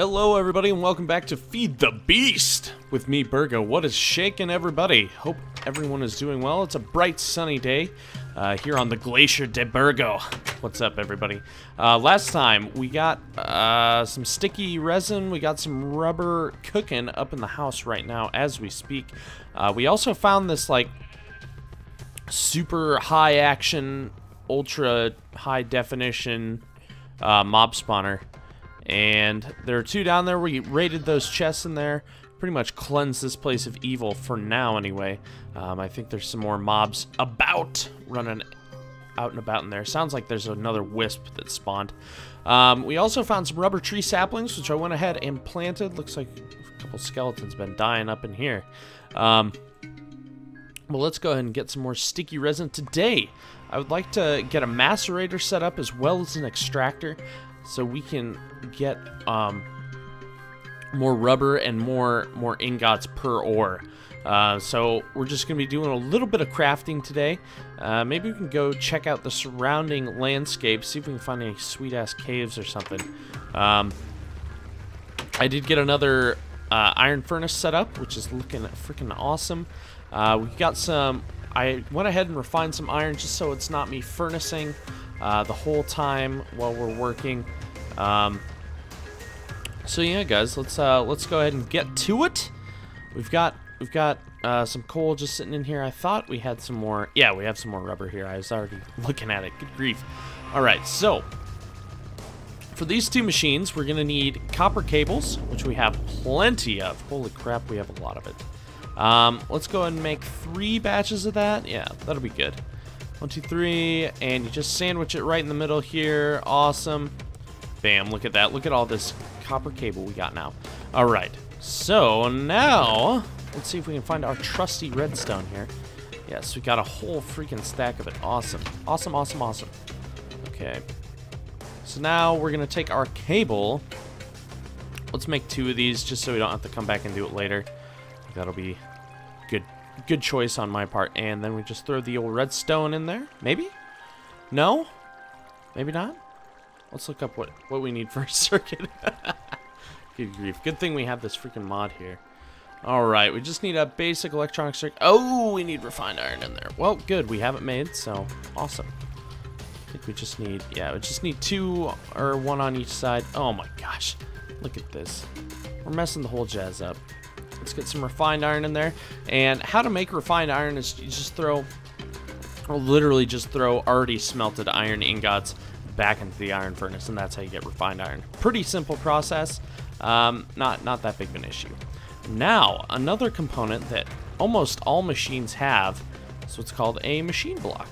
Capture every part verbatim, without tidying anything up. Hello everybody and welcome back to Feed the Beast with me, Burgo. What is shaking, everybody? Hope everyone is doing well. It's a bright sunny day uh, here on the Glacier de Burgo. What's up everybody? Uh, last time we got uh, some sticky resin, we got some rubber cooking up in the house right now as we speak. Uh, we also found this like super high action, ultra high definition uh, mob spawner. And there are two down there. We raided those chests in there. Pretty much cleansed this place of evil for now anyway. Um, I think there's some more mobs about running out and about in there. Sounds like there's another wisp that spawned. Um, we also found some rubber tree saplings, which I went ahead and planted. Looks like a couple skeletons been dying up in here. Um, well, let's go ahead and get some more sticky resin today. I would like to get a macerator set up as well as an extractor, so we can get um, more rubber and more more ingots per ore. Uh, so we're just going to be doing a little bit of crafting today. Uh, maybe we can go check out the surrounding landscape, see if we can find any sweet-ass caves or something. Um, I did get another uh, iron furnace set up, which is looking freaking awesome. Uh, we got some... I went ahead and refined some iron just so it's not me furnacing Uh, the whole time while we're working. Um, so yeah, guys, let's uh, let's go ahead and get to it. We've got we've got uh, some coal just sitting in here. I thought we had some more. Yeah, we have some more rubber here. I was already looking at it. Good grief! All right, so for these two machines, we're gonna need copper cables, which we have plenty of. Holy crap, we have a lot of it. Um, let's go ahead and make three batches of that. Yeah, that'll be good. One, two, three, and you just sandwich it right in the middle here. Awesome. Bam, look at that. Look at all this copper cable we got now. All right, so now, let's see if we can find our trusty redstone here. Yes, we got a whole freaking stack of it. Awesome, awesome, awesome, awesome. Okay, so now we're gonna take our cable. Let's make two of these just so we don't have to come back and do it later. That'll be good. Good choice on my part. And then we just throw the old redstone in there. Maybe? No? Maybe not? Let's look up what, what we need for a circuit. Good grief. Good thing we have this freaking mod here. Alright, we just need a basic electronic circuit. Oh, we need refined iron in there. Well, good. We have it made, so awesome. I think we just need, yeah, we just need two or one on each side. Oh my gosh. Look at this. We're messing the whole jazz up. Let's get some refined iron in there. And how to make refined iron is you just throw, or literally just throw already smelted iron ingots back into the iron furnace, and that's how you get refined iron. Pretty simple process. Um, not, not that big of an issue. Now, another component that almost all machines have is what's called a machine block.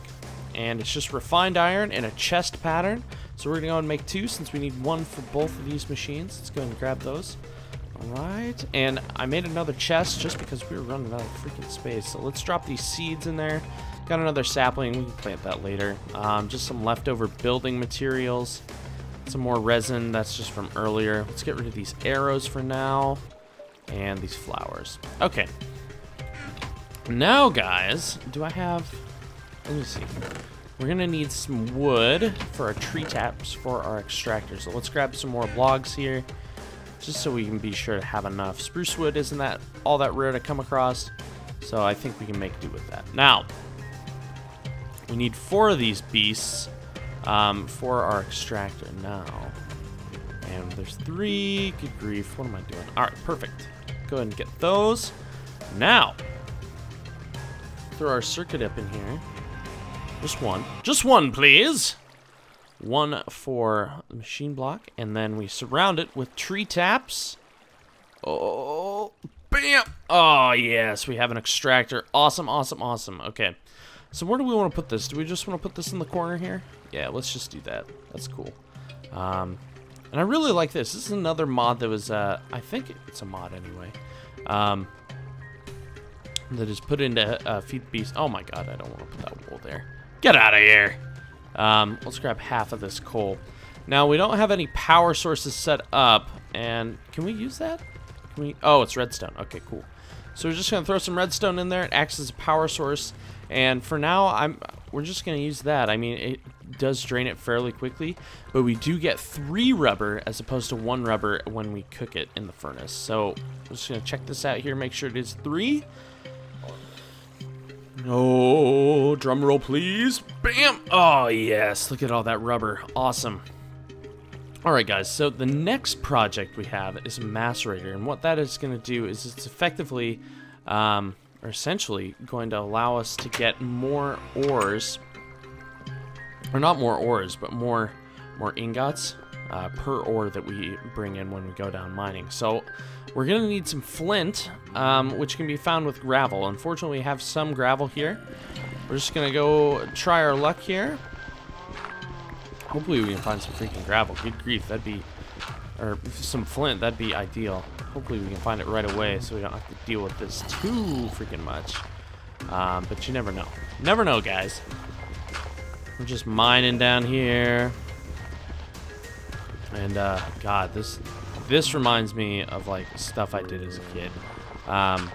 And it's just refined iron in a chest pattern. So we're gonna go and make two since we need one for both of these machines. Let's go ahead and grab those. Alright, and I made another chest just because we were running out of freaking space. So let's drop these seeds in there. Got another sapling. We can plant that later. Um, just some leftover building materials. Some more resin. That's just from earlier. Let's get rid of these arrows for now. And these flowers. Okay. Now, guys, do I have... Let me see. We're going to need some wood for our tree taps for our extractor. So let's grab some more logs here, just so we can be sure to have enough. Spruce wood isn't that all that rare to come across, so I think we can make do with that. Now, we need four of these beasts um, for our extractor now. And there's three. Good grief, what am I doing? All right, perfect. Go ahead and get those. Now, throw our circuit up in here. Just one. Just one, please. One for the machine block, and then we surround it with tree taps. Oh, bam! Oh, yes, we have an extractor. Awesome, awesome, awesome. Okay, so where do we want to put this? Do we just want to put this in the corner here? Yeah, let's just do that. That's cool. Um, and I really like this. This is another mod that was, uh, I think it's a mod anyway, um, that is put into uh, Feed the Beast. Oh my god, I don't want to put that wool there. Get out of here! Um, let's grab half of this coal. Now, we don't have any power sources set up, and can we use that? Can we? Oh, it's redstone. Okay, cool. So we're just going to throw some redstone in there. It acts as a power source, and for now, I'm we're just going to use that. I mean, it does drain it fairly quickly, but we do get three rubber as opposed to one rubber when we cook it in the furnace. So I'm just gonna check this out here, make sure it is three. Oh, drum roll please. Bam! Oh yes, look at all that rubber. Awesome. Alright guys, so the next project we have is a macerator, and what that is going to do is it's effectively, um, or essentially, going to allow us to get more ores, or not more ores, but more more ingots uh, per ore that we bring in when we go down mining. So we're going to need some flint, um, which can be found with gravel. Unfortunately, we have some gravel here. We're just going to go try our luck here. Hopefully we can find some freaking gravel. Good grief, that'd be... Or some flint, that'd be ideal. Hopefully we can find it right away so we don't have to deal with this too freaking much. Um, but you never know. Never know, guys. We're just mining down here. And, uh, God, this this reminds me of, like, stuff I did as a kid. Um,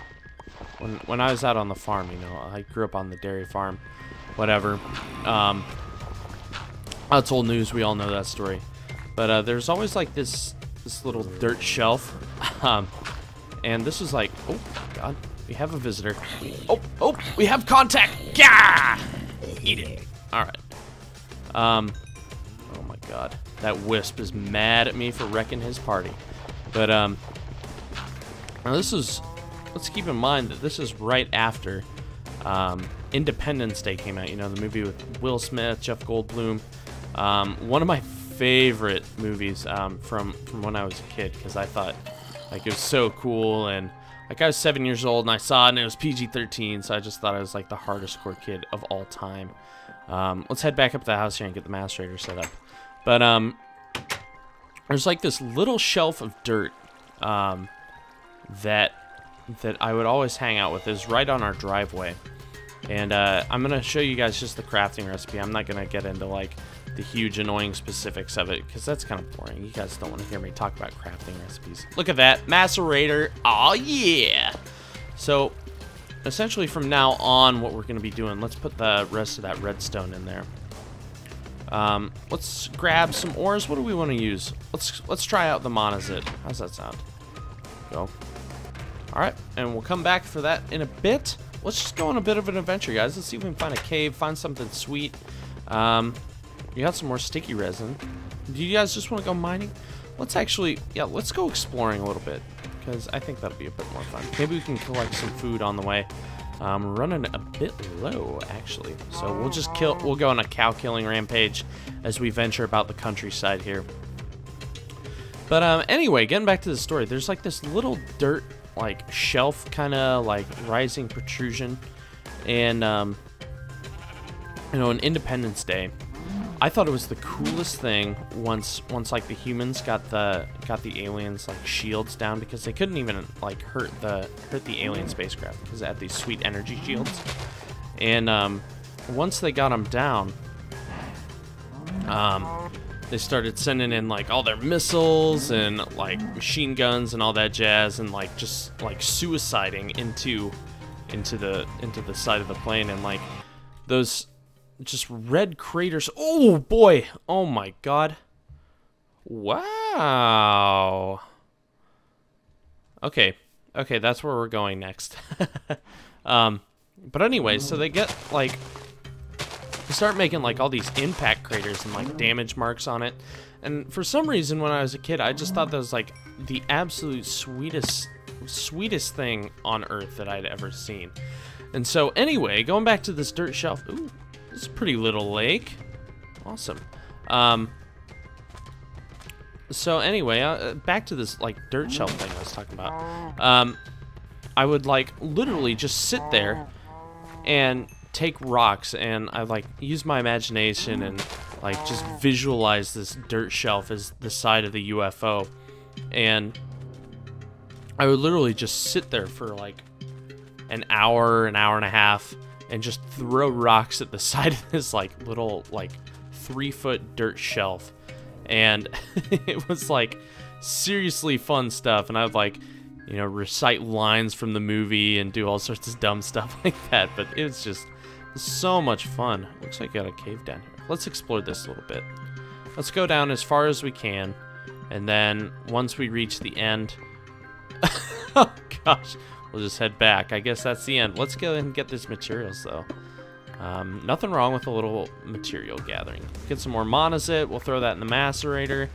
when, when I was out on the farm, you know, I grew up on the dairy farm, whatever. Um... That's old news, we all know that story. But uh, there's always like this this little dirt shelf. Um, and this is like, oh god, we have a visitor. Oh, oh, we have contact! Gah! Eat it. Alright. Um, oh my god. That wisp is mad at me for wrecking his party. But um, now this is, let's keep in mind that this is right after um, Independence Day came out. You know, the movie with Will Smith, Jeff Goldblum. Um, one of my favorite movies um, from, from when I was a kid, because I thought like it was so cool, and like I was seven years old and I saw it and it was P G thirteen, so I just thought I was like the hardest core kid of all time. Um, let's head back up to the house here and get the macerator set up. But um, there's like this little shelf of dirt um, that that I would always hang out with. Is right on our driveway, and uh, I'm gonna show you guys just the crafting recipe. I'm not gonna get into like the huge annoying specifics of it, because that's kind of boring. You guys don't want to hear me talk about crafting recipes. Look at that macerator. Oh yeah. So essentially from now on what we're going to be doing, let's put the rest of that redstone in there. Um, let's grab some ores. What do we want to use? Let's let's try out the monazite. How's that sound? Go. All right, and we'll come back for that in a bit. Let's just go on a bit of an adventure, guys. Let's see if we can find a cave, find something sweet. Um, We got some more sticky resin. Do you guys just want to go mining? Let's actually, yeah, let's go exploring a little bit, because I think that'll be a bit more fun. Maybe we can collect some food on the way. Um, we're running a bit low, actually. So we'll just kill, we'll go on a cow killing rampage as we venture about the countryside here. But um, anyway, getting back to the story, there's like this little dirt, like shelf kind of like rising protrusion. And, um, you know, on Independence Day, I thought it was the coolest thing once once like the humans got the got the aliens like shields down, because they couldn't even like hurt the hurt the alien spacecraft because they had these sweet energy shields. And um, once they got them down, um, they started sending in like all their missiles and like machine guns and all that jazz, and like just like suiciding into into the into the side of the plane, and like those just red craters. Oh boy, oh my god, wow. Okay, okay, that's where we're going next. um but anyway, so they get like they start making like all these impact craters and like damage marks on it, and for some reason when I was a kid I just thought that was like the absolute sweetest sweetest thing on earth that I'd ever seen. And so anyway, going back to this dirt shelf. Ooh, it's a pretty little lake. Awesome. Um, so anyway, uh, back to this like dirt shelf thing I was talking about. Um, I would like literally just sit there and take rocks, and I like use my imagination and like just visualize this dirt shelf as the side of the U F O. And I would literally just sit there for like an hour, an hour and a half, and just throw rocks at the side of this like little like three foot dirt shelf, and it was like seriously fun stuff. And I would like, you know, recite lines from the movie and do all sorts of dumb stuff like that. But it was just It's so much fun. Looks like you got a cave down here. Let's explore this a little bit. Let's go down as far as we can, and then once we reach the end... oh gosh, we'll just head back. I guess that's the end. Let's go and get these materials though. Um, nothing wrong with a little material gathering. Get some more monazite. We'll throw that in the macerator.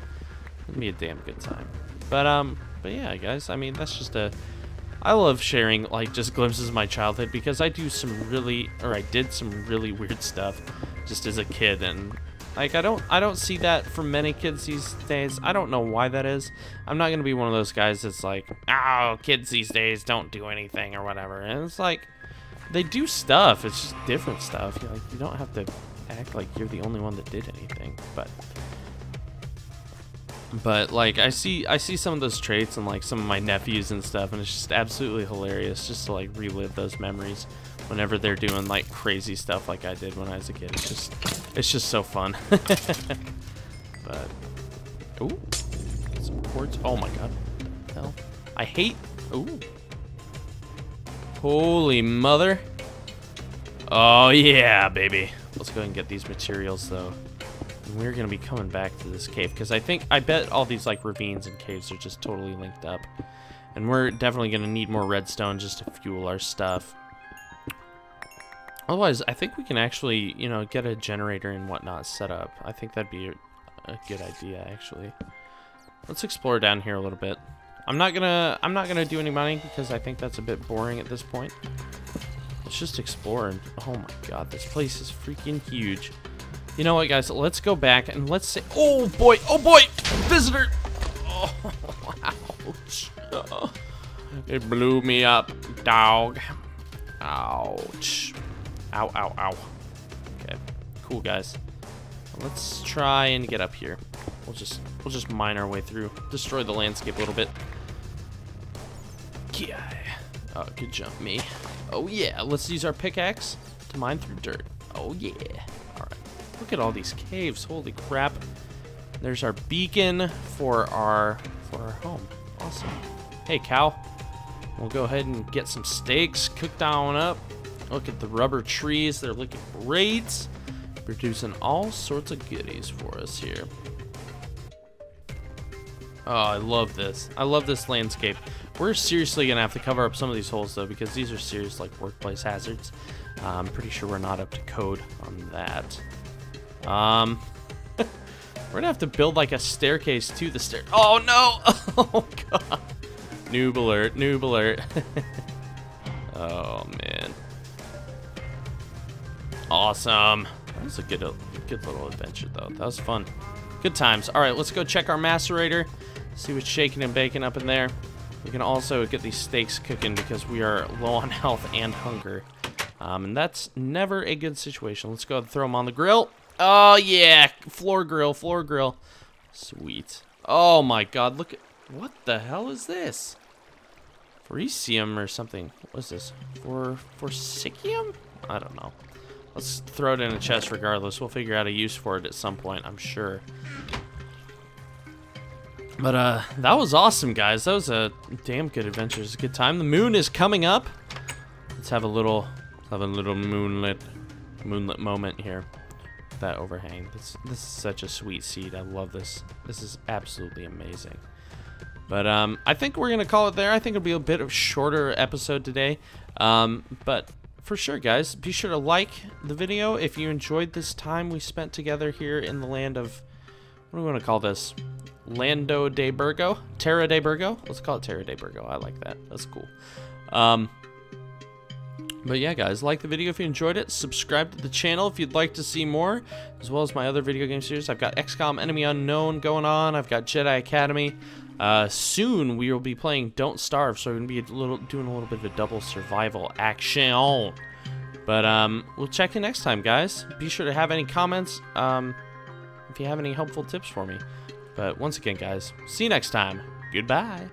It'll be a damn good time. But um, but yeah, guys. I mean, that's just a. I love sharing like just glimpses of my childhood because I do some really, or I did some really weird stuff, just as a kid, and like I don't, I don't see that for many kids these days. I don't know why that is. I'm not gonna be one of those guys that's like, oh, kids these days don't do anything or whatever. And it's like. They do stuff, it's just different stuff. You're like, you don't have to act like you're the only one that did anything, but but like I see I see some of those traits and like some of my nephews and stuff, and it's just absolutely hilarious just to like relive those memories whenever they're doing like crazy stuff like I did when I was a kid. It's just it's just so fun. But ooh, some quartz. Oh my god. What the hell? I hate ooh. Holy mother. Oh yeah, baby. Let's go ahead and get these materials though. And we're gonna be coming back to this cave because I think I bet all these like ravines and caves are just totally linked up. And we're definitely gonna need more redstone just to fuel our stuff. Otherwise, I think we can actually, you know, get a generator and whatnot set up. I think that'd be a good idea actually. Let's explore down here a little bit. I'm not gonna I'm not gonna do any mining because I think that's a bit boring at this point. Let's just explore and oh my god, this place is freaking huge. You know what guys, let's go back and let's say oh boy, oh boy! Visitor! Oh ouch. Oh, it blew me up, dog. Ouch. Ow ow ow. Okay. Cool guys. Let's try and get up here. We'll just we'll just mine our way through. Destroy the landscape a little bit. Yeah. Oh, good jump, me. Oh, yeah. Let's use our pickaxe to mine through dirt. Oh, yeah. All right. Look at all these caves. Holy crap. There's our beacon for our, for our home. Awesome. Hey, cow. We'll go ahead and get some steaks. Cook that one up. Look at the rubber trees. They're looking great. Producing all sorts of goodies for us here. Oh, I love this. I love this landscape. We're seriously going to have to cover up some of these holes, though, because these are serious, like, workplace hazards. Uh, I'm pretty sure we're not up to code on that. Um, we're going to have to build, like, a staircase to the stair... Oh, no! Oh, God. Noob alert. Noob alert. Oh, man. Awesome. That was a good, good little adventure, though. That was fun. Good times. All right, let's go check our macerator. See what's shaking and baking up in there. We can also get these steaks cooking because we are low on health and hunger. Um, and that's never a good situation. Let's go ahead and throw them on the grill. Oh, yeah. Floor grill, floor grill. Sweet. Oh, my God. Look at... What the hell is this? Forecium or something. What is this? For... Forsycium? I don't know. Let's throw it in a chest regardless. We'll figure out a use for it at some point, I'm sure. But uh, that was awesome, guys. That was a damn good adventure. It was a good time. The moon is coming up. Let's have a little, have a little moonlit, moonlit moment here. That overhang. This, this is such a sweet seed. I love this. This is absolutely amazing. But um, I think we're gonna call it there. I think it'll be a bit of a shorter episode today. Um, but. For sure, guys, be sure to like the video if you enjoyed this time we spent together here in the land of, what do we want to call this? Lando de Burgo? Terra de Burgo? Let's call it Terra de Burgo. I like that. That's cool. Um, but yeah, guys, like the video if you enjoyed it. Subscribe to the channel if you'd like to see more, as well as my other video game series. I've got X COM Enemy Unknown going on. I've got Jedi Academy. Uh, soon we will be playing Don't Starve, so we're going to be a little, doing a little bit of a double survival action. But um, we'll check in next time, guys. Be sure to have any comments um, if you have any helpful tips for me. But once again, guys, see you next time. Goodbye.